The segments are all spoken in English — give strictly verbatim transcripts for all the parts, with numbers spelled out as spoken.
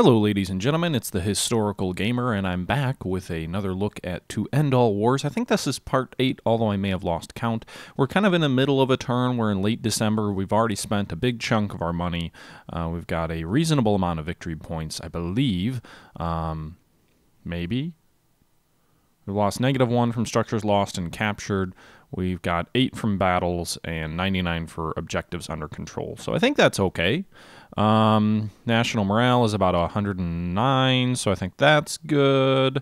Hello ladies and gentlemen, it's The Historical Gamer, and I'm back with another look at To End All Wars. I think this is part eight, although I may have lost count. We're kind of in the middle of a turn. We're in late December. We've already spent a big chunk of our money. Uh, we've got a reasonable amount of victory points, I believe. Um, maybe? We've lost negative one from structures lost and captured. We've got eight from battles and ninety-nine for objectives under control. So I think that's okay. Um, national morale is about one hundred nine, so I think that's good.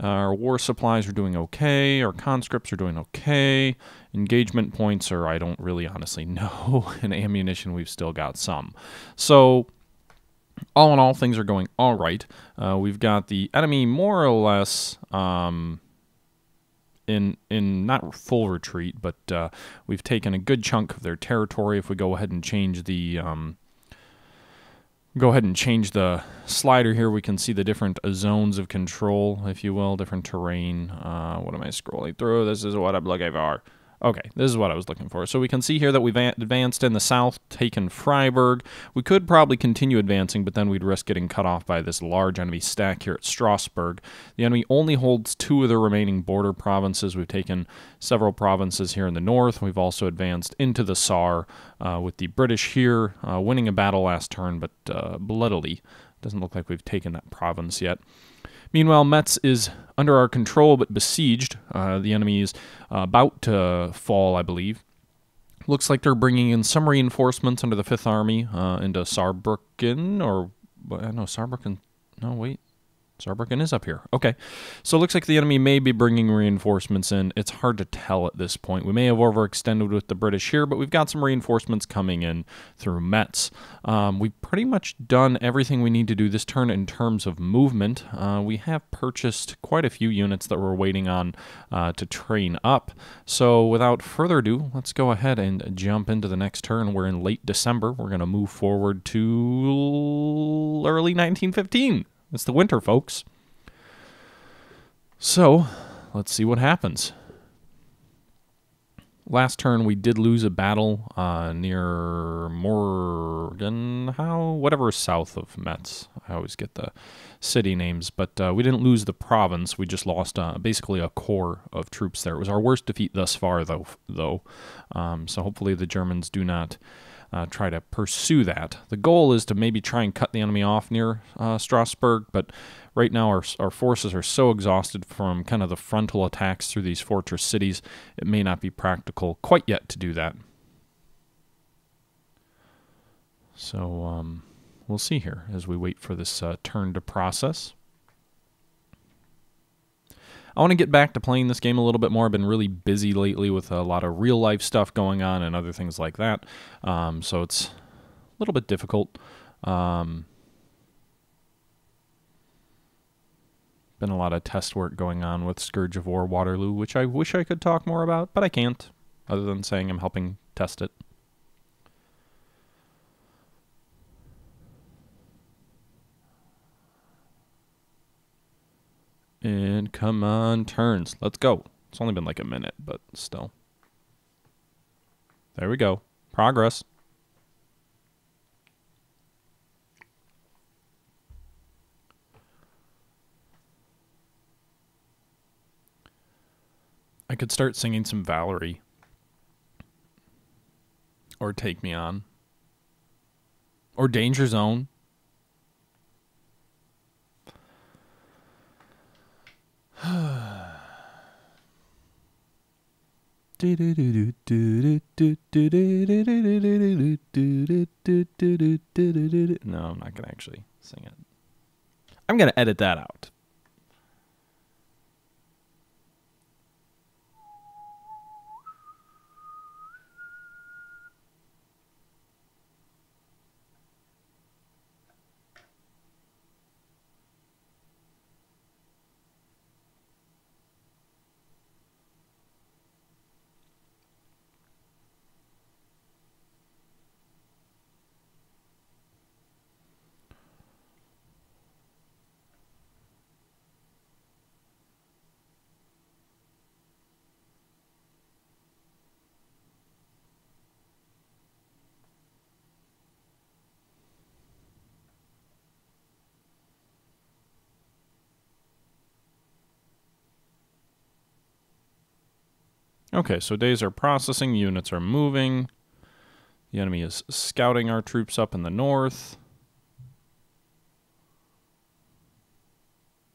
Uh, our war supplies are doing okay. Our conscripts are doing okay. Engagement points are, I don't really honestly know. And ammunition, we've still got some. So, all in all, things are going all right. Uh, we've got the enemy more or less... Um, In, in not full retreat, but uh, we've taken a good chunk of their territory. If we go ahead and change the um, go ahead and change the slider here, we can see the different zones of control, if you will, different terrain. Uh, what am I scrolling through? This is what I'm looking for. Okay, this is what I was looking for. So we can see here that we've advanced in the south, taken Freiburg. We could probably continue advancing, but then we'd risk getting cut off by this large enemy stack here at Strasbourg. The enemy only holds two of the remaining border provinces. We've taken several provinces here in the north. We've also advanced into the Saar uh, with the British here, uh, winning a battle last turn, but uh, bloodily. Doesn't look like we've taken that province yet. Meanwhile, Metz is under our control, but besieged. Uh, the enemy is uh, about to fall, I believe. Looks like they're bringing in some reinforcements under the fifth Army uh, into Saarbrücken, or... No, Saarbrücken... No, wait. Saarbrücken is up here. Okay. So it looks like the enemy may be bringing reinforcements in. It's hard to tell at this point. We may have overextended with the British here, but we've got some reinforcements coming in through Metz. Um, we've pretty much done everything we need to do this turn in terms of movement. Uh, we have purchased quite a few units that we're waiting on uh, to train up. So without further ado, let's go ahead and jump into the next turn. We're in late December. We're going to move forward to early nineteen fifteen. It's the winter, folks. So, let's see what happens. Last turn, we did lose a battle uh, near Morgan, how? Whatever, south of Metz. I always get the city names, but uh, we didn't lose the province. We just lost uh, basically a corps of troops there. It was our worst defeat thus far, though. though. Um, so hopefully the Germans do not... Uh, try to pursue that. The goal is to maybe try and cut the enemy off near uh, Strasbourg, but right now our, our forces are so exhausted from kind of the frontal attacks through these fortress cities, it may not be practical quite yet to do that. So um, we'll see here as we wait for this uh, turn to process. I want to get back to playing this game a little bit more. I've been really busy lately with a lot of real-life stuff going on and other things like that. Um, so it's a little bit difficult. Um, been a lot of test work going on with Scourge of War Waterloo, which I wish I could talk more about, but I can't, other than saying I'm helping test it. And come on, turns. Let's go. It's only been like a minute, but still. There we go. Progress. I could start singing some Valerie. Or Take Me On. Or Danger Zone. No, I'm not going to actually sing it. I'm going to edit that out. Okay, so days are processing, units are moving. The enemy is scouting our troops up in the north.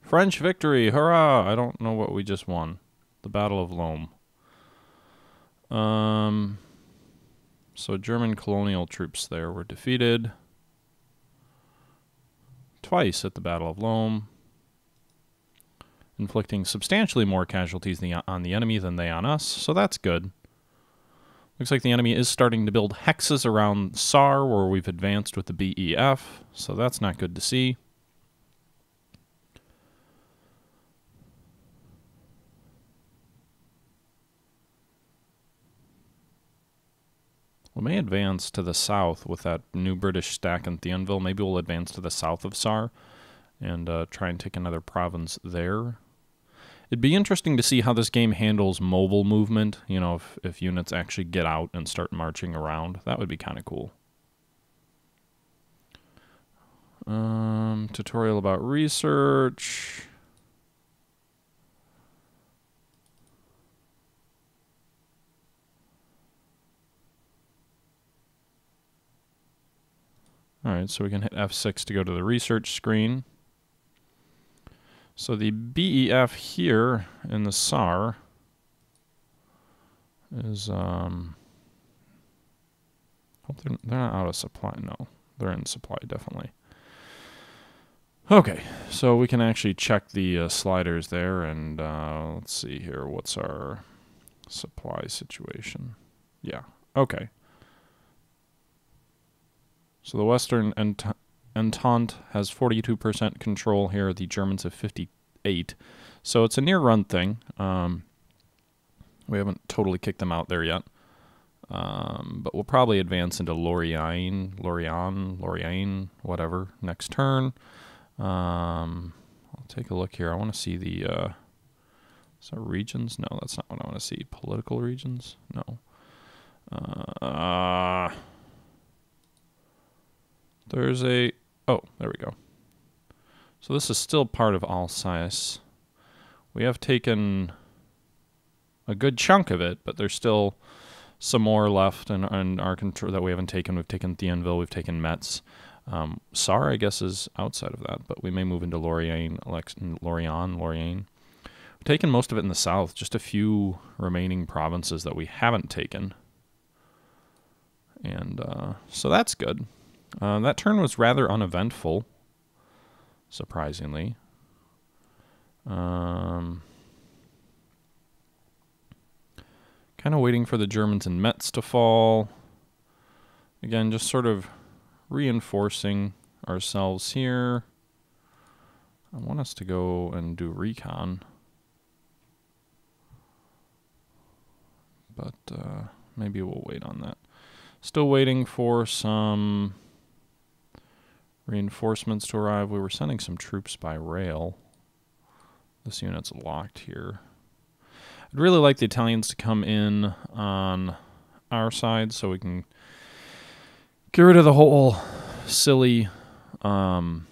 French victory, hurrah! I don't know what we just won. The Battle of Loam. Um, so German colonial troops there were defeated. Twice at the Battle of Loam, inflicting substantially more casualties on the enemy than they on us, so that's good. Looks like the enemy is starting to build hexes around Saar, where we've advanced with the B E F, so that's not good to see. We may advance to the south with that new British stack in Thionville. Maybe we'll advance to the south of Saar and uh, try and take another province there. It'd be interesting to see how this game handles mobile movement, you know, if, if units actually get out and start marching around. That would be kind of cool. Um, tutorial about research. All right, so we can hit F six to go to the research screen. So the B E F here in the Saar is, um, hope they're, they're not out of supply. No, they're in supply, definitely. Okay, so we can actually check the uh, sliders there, and uh, let's see here, what's our supply situation? Yeah, okay. So the Western Ent Entente has forty-two percent control here. The Germans have fifty-eight. So it's a near-run thing. Um, we haven't totally kicked them out there yet. Um, but we'll probably advance into Lorient, Lorient, Lorient, whatever, next turn. Um, I'll take a look here. I want to see the... Uh, is that regions? No, that's not what I want to see. Political regions? No. Uh... uh There's a... Oh, there we go. So this is still part of Alsace. We have taken a good chunk of it, but there's still some more left in, in our control that we haven't taken. We've taken Thionville, we've taken Metz. Um, Saar, I guess, is outside of that, but we may move into Lorient, Lorient, Lorient. We've taken most of it in the south, just a few remaining provinces that we haven't taken. And uh, so that's good. Uh, that turn was rather uneventful, surprisingly. Um, kind of waiting for the Germans in Metz to fall. Again, just sort of reinforcing ourselves here. I want us to go and do recon. But uh, maybe we'll wait on that. Still waiting for some... reinforcements to arrive. We were sending some troops by rail. This unit's locked here. I'd really like the Italians to come in on our side so we can get rid of the whole silly... Um,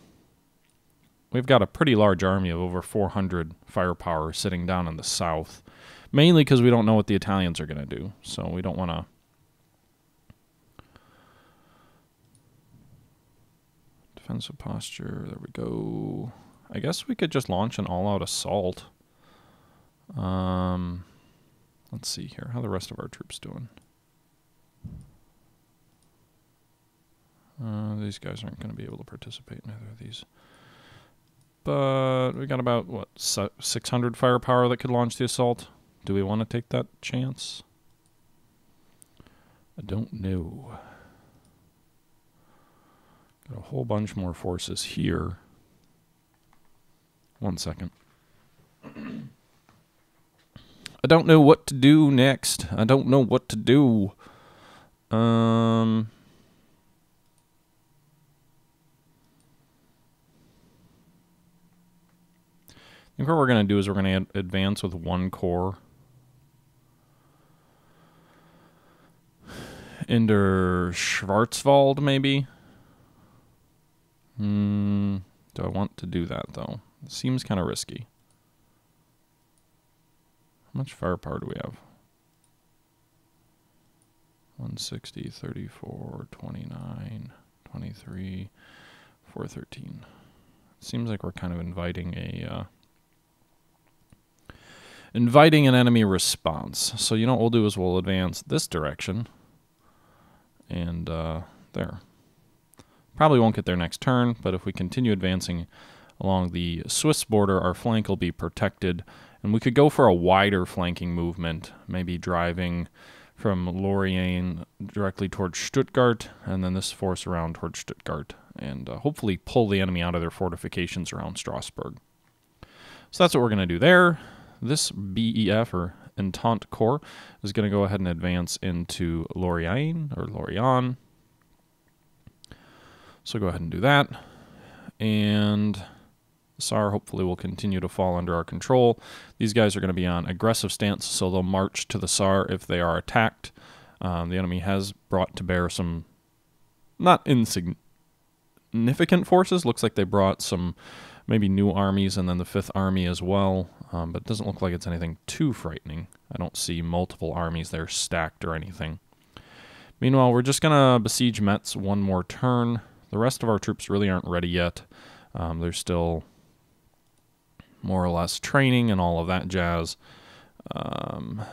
we've got a pretty large army of over four hundred firepower sitting down in the south, mainly because we don't know what the Italians are going to do, so we don't want to... Defensive posture, there we go. I guess we could just launch an all-out assault. Um, let's see here, how the rest of our troops doing? Uh, these guys aren't gonna be able to participate in either of these. But we got about, what, six hundred firepower that could launch the assault? Do we wanna take that chance? I don't know. Got a whole bunch more forces here. One second. I don't know what to do next. I don't know what to do. Um... I think what we're going to do is we're going to advance with one corps into Schwarzwald, maybe? Hmm, do I want to do that, though? It seems kind of risky. How much firepower do we have? one sixty, thirty-four, twenty-nine, twenty-three, four thirteen. It seems like we're kind of inviting a uh, inviting an enemy response. So you know what we'll do is we'll advance this direction, and uh, there. Probably won't get there next turn, but if we continue advancing along the Swiss border, our flank will be protected, and we could go for a wider flanking movement, maybe driving from Lorient directly towards Stuttgart, and then this force around towards Stuttgart, and uh, hopefully pull the enemy out of their fortifications around Strasbourg. So that's what we're going to do there. This B E F, or Entente Corps, is going to go ahead and advance into Lorient, or Lorient. So go ahead and do that, and Saar hopefully will continue to fall under our control. These guys are going to be on aggressive stance, so they'll march to the Saar if they are attacked. Um, the enemy has brought to bear some not insignificant forces. Looks like they brought some maybe new armies and then the Fifth Army as well, um, but it doesn't look like it's anything too frightening. I don't see multiple armies there stacked or anything. Meanwhile, we're just going to besiege Metz one more turn. The rest of our troops really aren't ready yet. Um, they're still more or less training and all of that jazz. Um,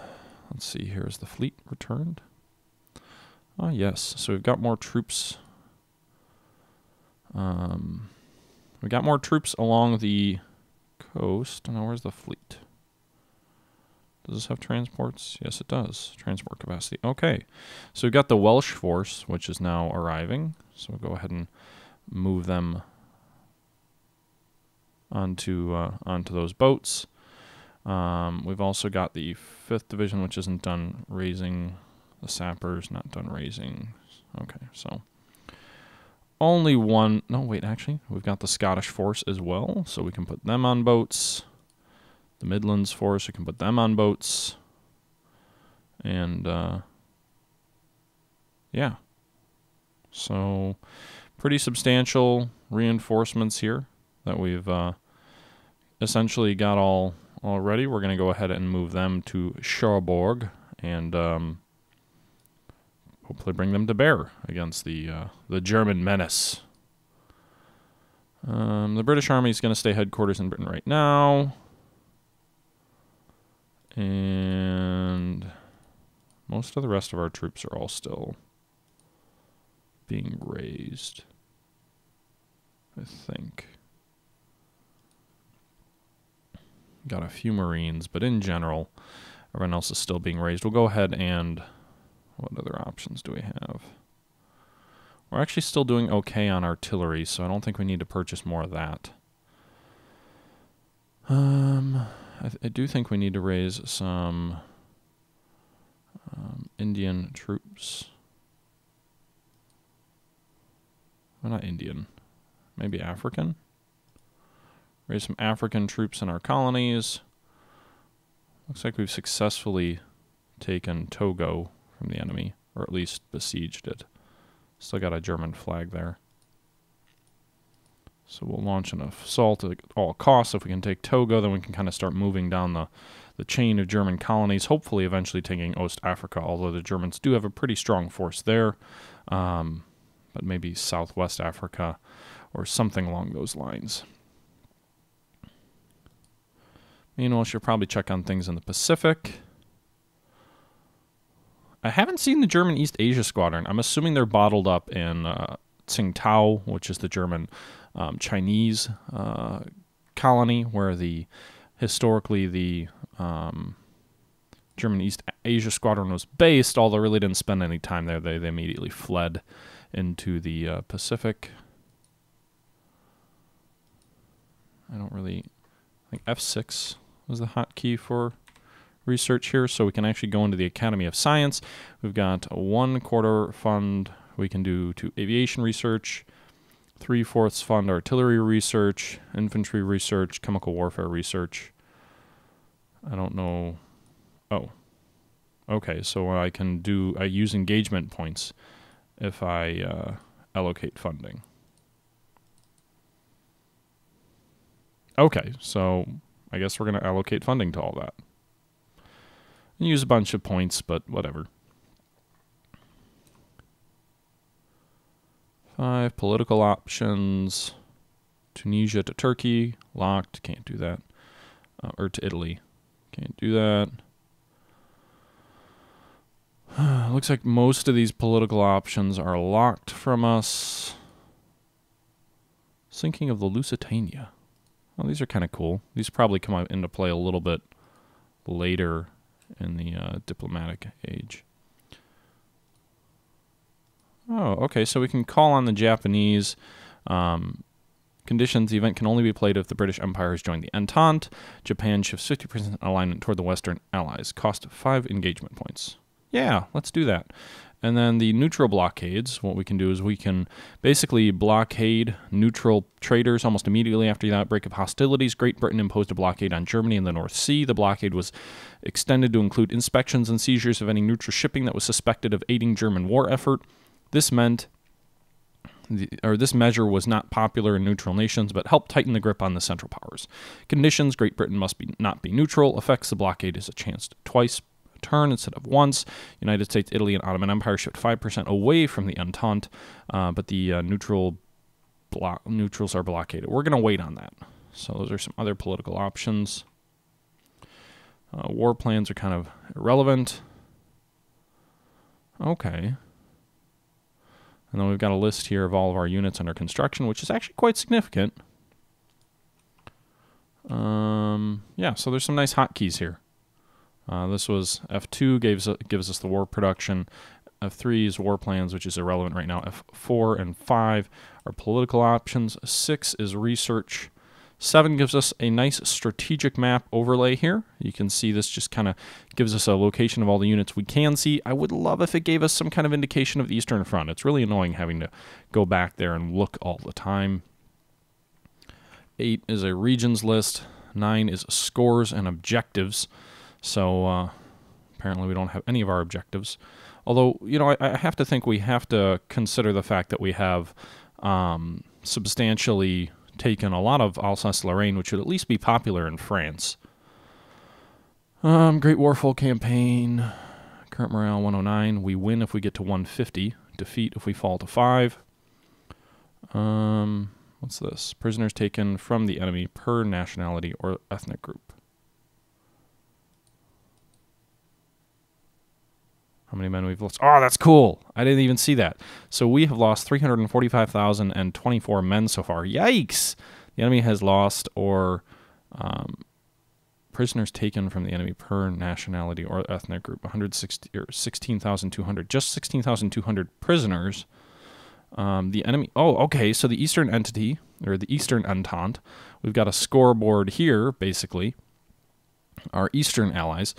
let's see, here's the fleet returned. Ah, oh, yes, so we've got more troops. Um, we got more troops along the coast. Now, where's the fleet? Does this have transports? Yes, it does. Transport capacity. Okay, so we've got the Welsh force, which is now arriving. So we'll go ahead and move them onto uh, onto those boats. Um, we've also got the fifth Division, which isn't done raising. The Sappers, not done raising. Okay, so only one. No, wait, actually, we've got the Scottish force as well, so we can put them on boats. The Midlands force, we can put them on boats. And, uh, yeah. So, pretty substantial reinforcements here that we've uh, essentially got all, all ready. We're going to go ahead and move them to Saarbrücken and um, hopefully bring them to bear against the, uh, the German menace. Um, the British Army is going to stay headquarters in Britain right now. And most of the rest of our troops are all still being raised, I think. Got a few Marines, but in general, everyone else is still being raised. We'll go ahead and... what other options do we have? We're actually still doing okay on artillery, so I don't think we need to purchase more of that. Um... I, th I do think we need to raise some um, Indian troops. Well, not Indian. Maybe African? Raise some African troops in our colonies. Looks like we've successfully taken Togo from the enemy, or at least besieged it. Still got a German flag there. So we'll launch an assault at all costs. If we can take Togo, then we can kind of start moving down the, the chain of German colonies, hopefully eventually taking Ost Africa, although the Germans do have a pretty strong force there. Um, but maybe Southwest Africa or something along those lines. Meanwhile, I should probably check on things in the Pacific. I haven't seen the German East Asia Squadron. I'm assuming they're bottled up in uh, Tsingtao, which is the German... Um, Chinese uh, colony, where the historically the um, German East Asia Squadron was based, although really didn't spend any time there. They, they immediately fled into the uh, Pacific. I don't really... I think F six was the hotkey for research here, so we can actually go into the Academy of Science. We've got one quarter fund we can do to aviation research, three-fourths fund artillery research, infantry research, chemical warfare research. I don't know. Oh. Okay, so I can do... I use engagement points if I uh, allocate funding. Okay, so I guess we're going to allocate funding to all that. And use a bunch of points, but whatever. Five political options. Tunisia to Turkey. Locked. Can't do that. Uh, or to Italy. Can't do that. Looks like most of these political options are locked from us. Sinking of the Lusitania. Well, these are kind of cool. These probably come out into play a little bit later in the uh, diplomatic age. Oh, okay, so we can call on the Japanese. Um, conditions, the event can only be played if the British Empire has joined the Entente. Japan shifts fifty percent alignment toward the Western Allies. Cost of five engagement points. Yeah, let's do that. And then the neutral blockades, what we can do is we can basically blockade neutral traders almost immediately after the outbreak of hostilities. Great Britain imposed a blockade on Germany in the North Sea. The blockade was extended to include inspections and seizures of any neutral shipping that was suspected of aiding German war effort. This meant, the, or this measure was not popular in neutral nations, but helped tighten the grip on the Central Powers. Conditions, Great Britain must be not be neutral. Effects, the blockade is a chance to twice turn instead of once. United States, Italy, and Ottoman Empire shipped five percent away from the Entente, uh, but the uh, neutral blo neutrals are blockaded. We're going to wait on that. So those are some other political options. Uh, war plans are kind of irrelevant. Okay. And then we've got a list here of all of our units under construction, which is actually quite significant. Um, yeah, so there's some nice hotkeys here. Uh, this was F two gives gives us the war production. F three is war plans, which is irrelevant right now. F four and five are political options. Six is research. Seven gives us a nice strategic map overlay here. You can see this just kind of gives us a location of all the units we can see. I would love if it gave us some kind of indication of the Eastern Front. It's really annoying having to go back there and look all the time. Eight is a regions list. Nine is scores and objectives. So uh, apparently we don't have any of our objectives. Although, you know, I, I have to think we have to consider the fact that we have um, substantially taken a lot of Alsace-Lorraine, which would at least be popular in France. Um, Great Warful Campaign. Current morale one oh nine. We win if we get to one fifty. Defeat if we fall to five. Um, what's this? Prisoners taken from the enemy per nationality or ethnic group. How many men we've lost? Oh, that's cool. I didn't even see that. So we have lost three hundred forty-five thousand twenty-four men so far. Yikes! The enemy has lost or um, prisoners taken from the enemy per nationality or ethnic group. one hundred sixty or sixteen thousand two hundred. Just sixteen thousand two hundred prisoners. Um, the enemy... Oh, okay. So the Eastern Entity, or the Eastern Entente, we've got a scoreboard here, basically. Our Eastern allies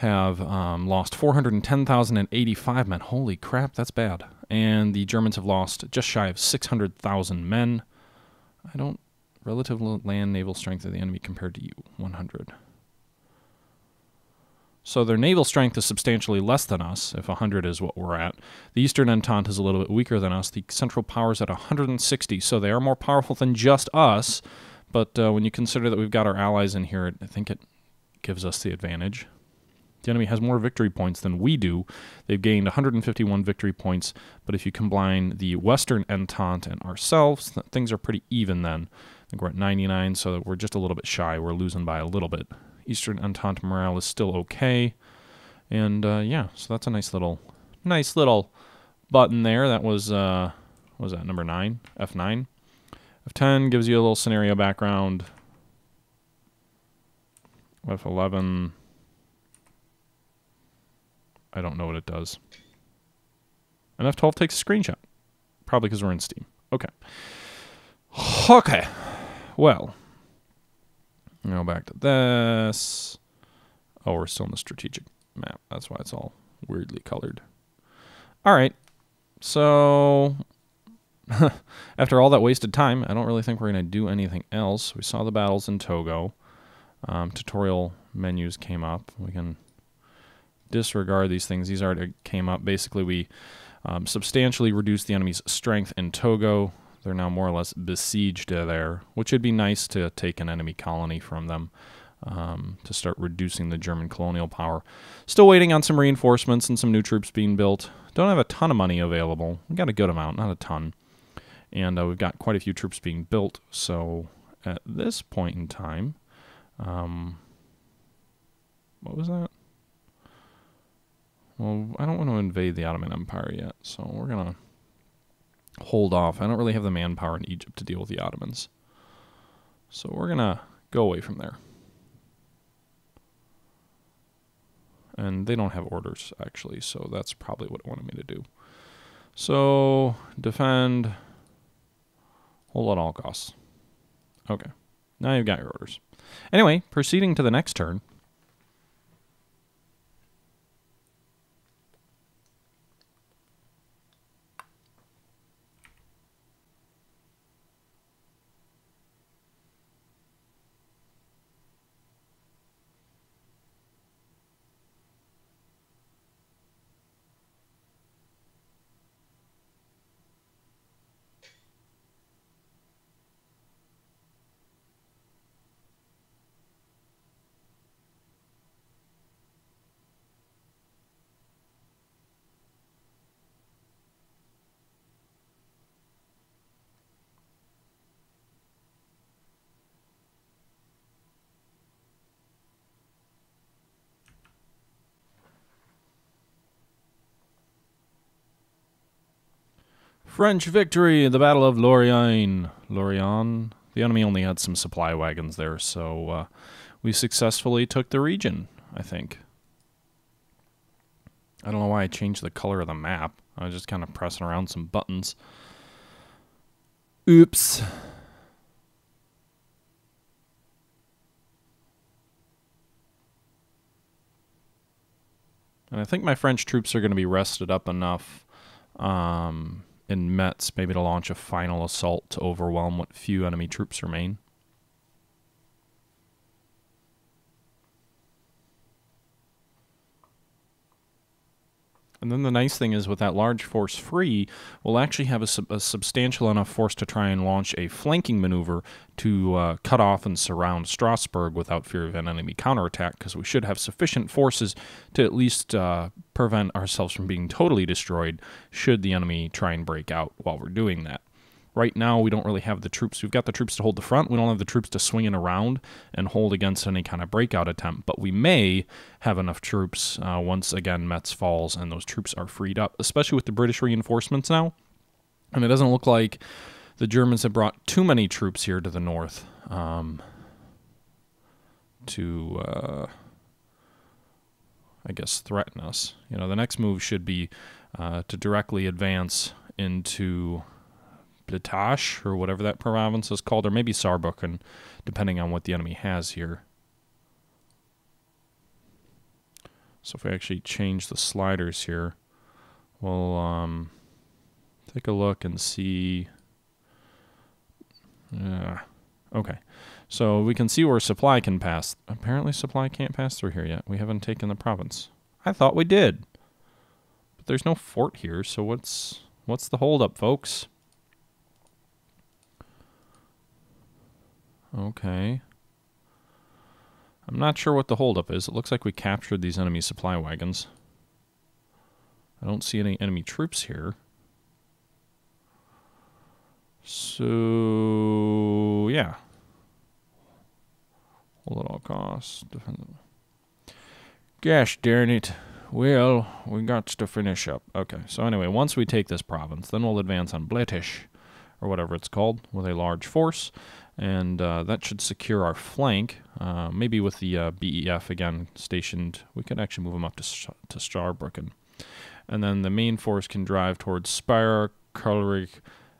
have um, lost four hundred ten thousand eighty-five men. Holy crap, that's bad. And the Germans have lost just shy of six hundred thousand men. I don't... Relative land naval strength of the enemy compared to you, one hundred. So their naval strength is substantially less than us, if one hundred is what we're at. The Eastern Entente is a little bit weaker than us. The Central Powers at one hundred sixty, so they are more powerful than just us. But uh, when you consider that we've got our allies in here, I think it gives us the advantage. The enemy has more victory points than we do. They've gained one hundred fifty-one victory points, but if you combine the Western Entente and ourselves, th things are pretty even then. I think we're at ninety-nine, so that we're just a little bit shy. We're losing by a little bit. Eastern Entente morale is still okay. And uh, yeah, so that's a nice little nice little button there. That was, uh, what was that, number nine? F nine. F ten gives you a little scenario background. F eleven... I don't know what it does. And F twelve takes a screenshot. Probably because we're in Steam. Okay. Okay. Well. Go back to this. Oh, we're still in the strategic map. That's why it's all weirdly colored. All right. So, after all that wasted time, I don't really think we're going to do anything else. We saw the battles in Togo. Um, tutorial menus came up. We can disregard these things. These already came up. Basically, we um, substantially reduced the enemy's strength in Togo. They're now more or less besieged there, which would be nice to take an enemy colony from them um, to start reducing the German colonial power. Still waiting on some reinforcements and some new troops being built. Don't have a ton of money available. We got a good amount, not a ton. and uh, we've got quite a few troops being built, so at this point in time, um, what was that? Well, I don't want to invade the Ottoman Empire yet, so we're going to hold off. I don't really have the manpower in Egypt to deal with the Ottomans, so we're going to go away from there. And they don't have orders, actually, so that's probably what it wanted me to do. So, defend. Hold at all costs. Okay. Now you've got your orders. Anyway, proceeding to the next turn. French victory at the Battle of Lorient. Lorient. The enemy only had some supply wagons there, so uh, we successfully took the region, I think. I don't know why I changed the color of the map. I was just kind of pressing around some buttons. Oops. And I think my French troops are going to be rested up enough um, in Metz, maybe to launch a final assault to overwhelm what few enemy troops remain. And then the nice thing is, with that large force free, we'll actually have a, sub a substantial enough force to try and launch a flanking maneuver to uh, cut off and surround Strasbourg without fear of an enemy counterattack, because we should have sufficient forces to at least uh, prevent ourselves from being totally destroyed should the enemy try and break out while we're doing that. Right now, we don't really have the troops. We've got the troops to hold the front. We don't have the troops to swing it around and hold against any kind of breakout attempt. But we may have enough troops uh, once, again, Metz falls and those troops are freed up, especially with the British reinforcements now. And it doesn't look like the Germans have brought too many troops here to the north um, to, uh, I guess, threaten us. You know, the next move should be uh, to directly advance into Bletish, or whatever that province is called, or maybe Saarbrücken, depending on what the enemy has here. So if we actually change the sliders here, we'll um, take a look and see. Uh, okay, so we can see where supply can pass. Apparently supply can't pass through here yet. We haven't taken the province. I thought we did. But there's no fort here, so what's, what's the holdup, folks? Okay. I'm not sure what the holdup is. It looks like we captured these enemy supply wagons. I don't see any enemy troops here. So, yeah. Hold at all costs. Gosh darn it. Well, we got to finish up. Okay, so anyway, once we take this province, then we'll advance on Bletish, or whatever it's called, with a large force. And uh, that should secure our flank. Uh, maybe with the uh, B E F again stationed, we could actually move them up to Sh to Saarbrücken, and then the main force can drive towards Speyer, Karlsruhe,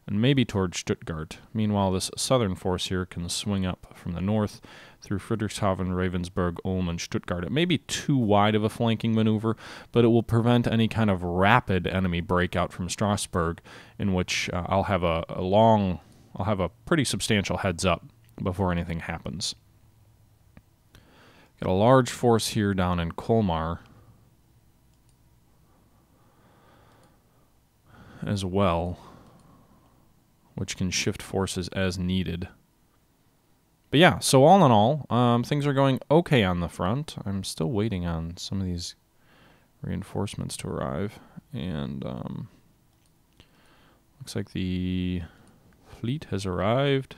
and maybe towards Stuttgart. Meanwhile, this southern force here can swing up from the north through Friedrichshafen, Ravensburg, Ulm, and Stuttgart. It may be too wide of a flanking maneuver, but it will prevent any kind of rapid enemy breakout from Strasbourg, in which uh, I'll have a, a long. I'll have a pretty substantial heads up before anything happens. Got a large force here down in Colmar as well, which can shift forces as needed. But yeah, so all in all, um, things are going okay on the front. I'm still waiting on some of these reinforcements to arrive. And um, looks like the fleet has arrived.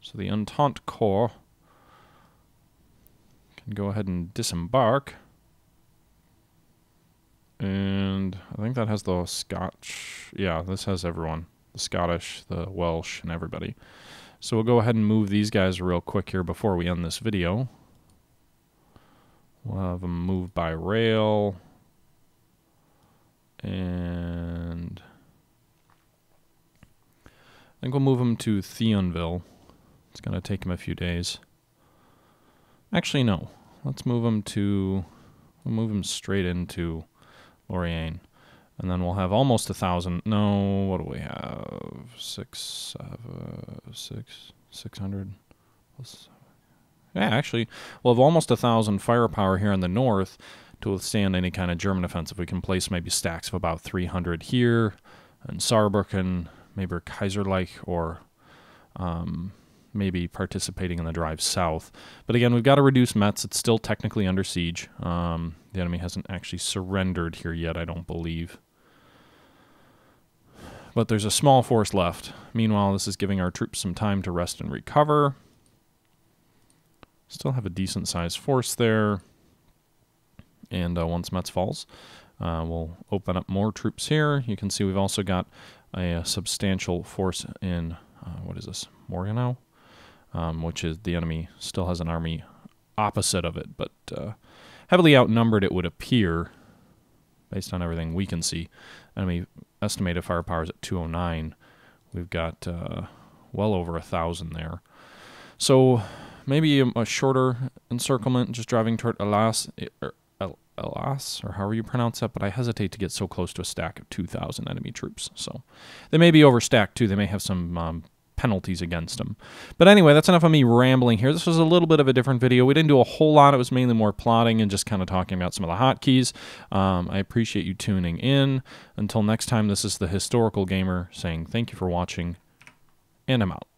So the Entente Corps can go ahead and disembark. And I think that has the Scotch. Yeah, this has everyone. The Scottish, the Welsh, and everybody. So we'll go ahead and move these guys real quick here before we end this video. We'll have them move by rail. And I think we'll move them to Thionville. It's going to take them a few days. Actually, no. Let's move them to... We'll move them straight into Lorient. And then we'll have almost a thousand. No, what do we have? Six, seven, six, six hundred. Yeah, actually, we'll have almost a thousand firepower here in the north to withstand any kind of German offensive. We can place maybe stacks of about three hundred here, and Saarbrücken, maybe Kaiserlich, or um, maybe participating in the drive south. But again, we've got to reduce Metz. It's still technically under siege. Um, the enemy hasn't actually surrendered here yet, I don't believe. But there's a small force left. Meanwhile, this is giving our troops some time to rest and recover. Still have a decent-sized force there. And uh, once Metz falls, uh, we'll open up more troops here. You can see we've also got a, a substantial force in, uh, what is this, Morgan, um, which is the enemy still has an army opposite of it, but uh, heavily outnumbered, it would appear, based on everything we can see. Enemy estimated firepower is at two oh nine. We've got uh, well over a thousand there. So maybe a, a shorter encirclement, just driving toward Alsace. Alsace, or however you pronounce that, but I hesitate to get so close to a stack of two thousand enemy troops. So they may be overstacked too. They may have some um, penalties against them. But anyway, that's enough of me rambling here. This was a little bit of a different video. We didn't do a whole lot. It was mainly more plotting and just kind of talking about some of the hotkeys. Um, I appreciate you tuning in. Until next time, this is The Historical Gamer saying thank you for watching, and I'm out.